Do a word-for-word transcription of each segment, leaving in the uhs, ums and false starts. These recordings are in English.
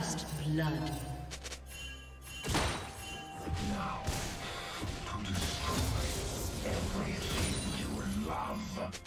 First blood. Now, to destroy everything you love.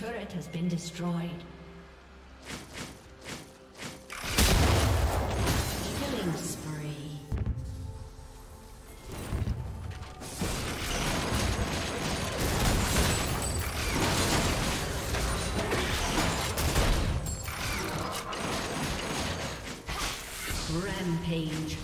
turret has been destroyed. Rampage.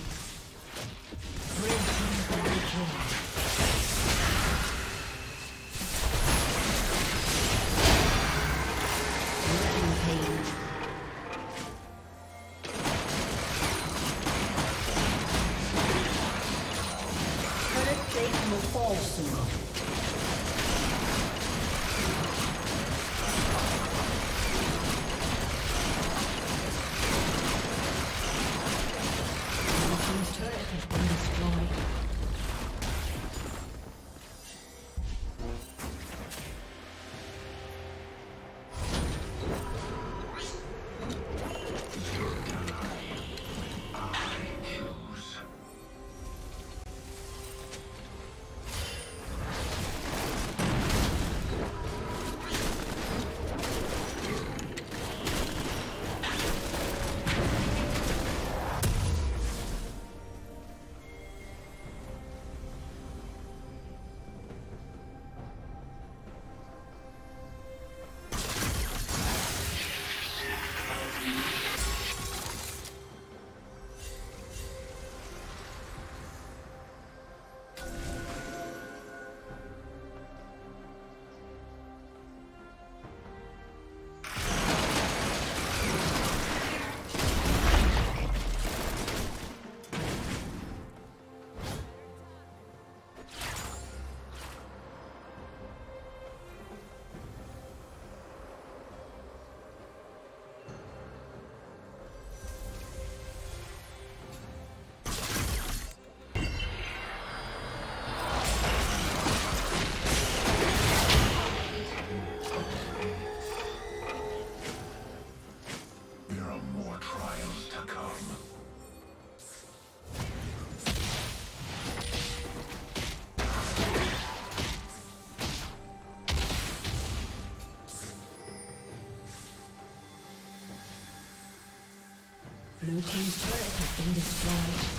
Blue team's turret has been destroyed.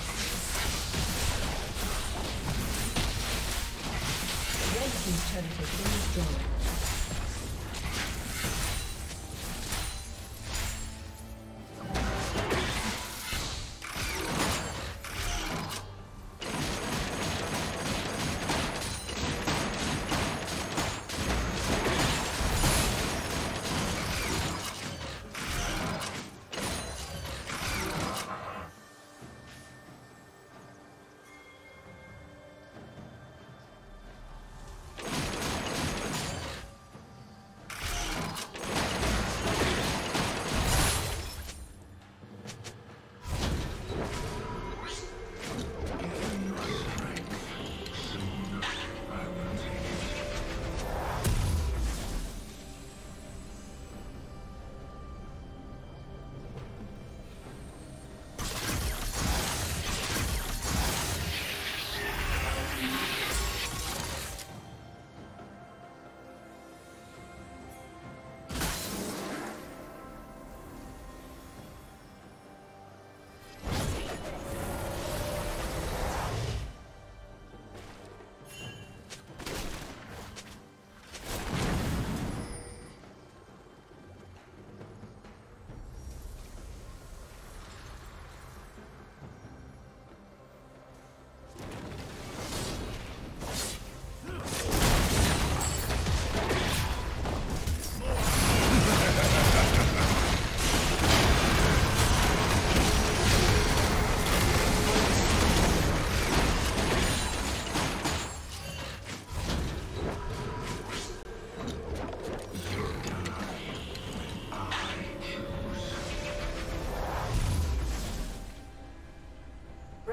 Red team's turret has been destroyed.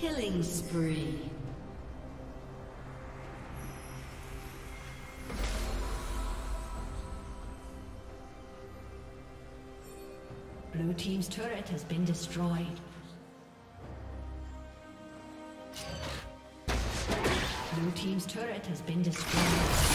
Killing spree. Blue team's turret has been destroyed. Blue team's turret has been destroyed.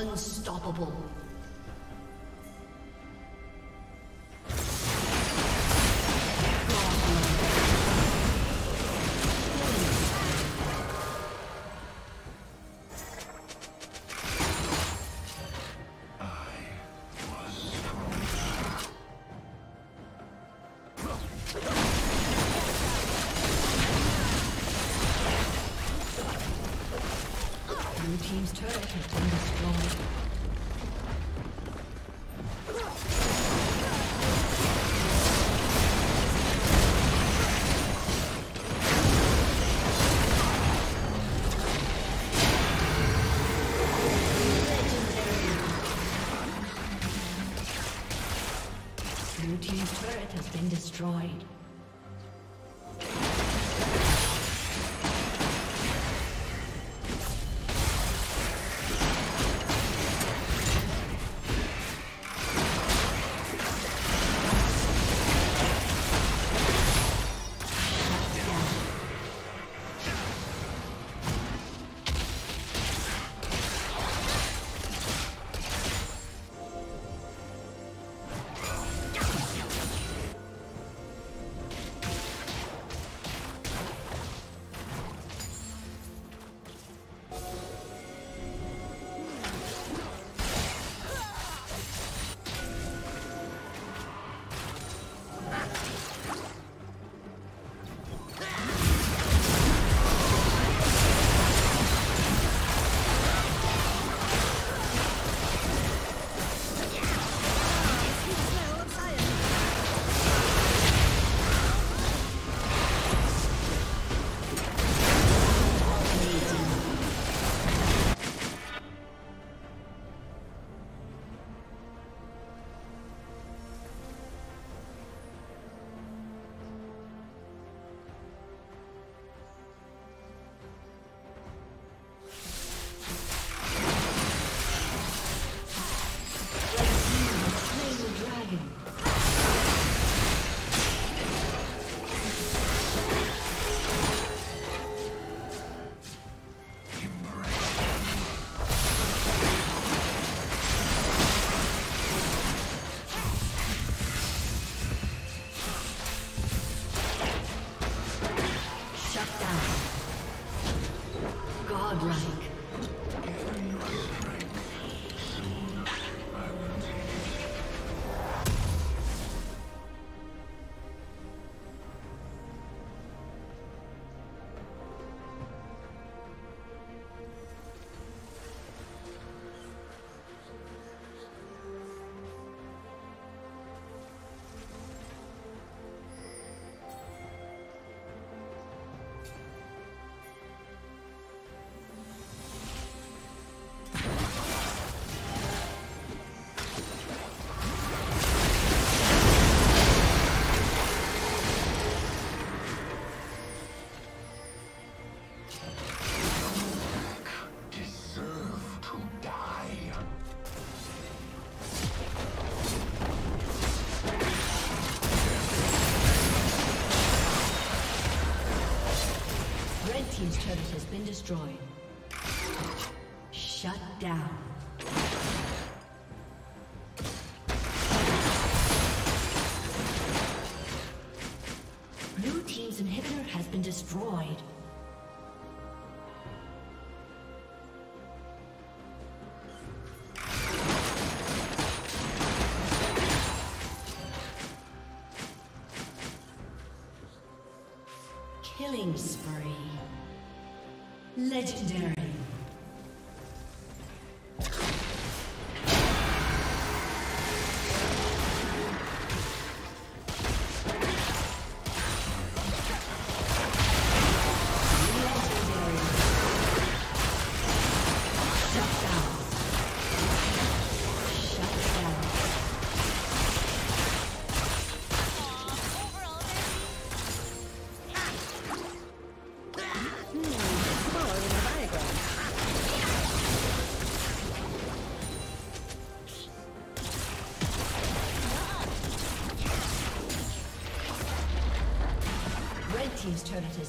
Unstoppable. Destroyed. destroyed. Shut down. Blue team's inhibitor has been destroyed. Killing spree. Legendary. Team's turret has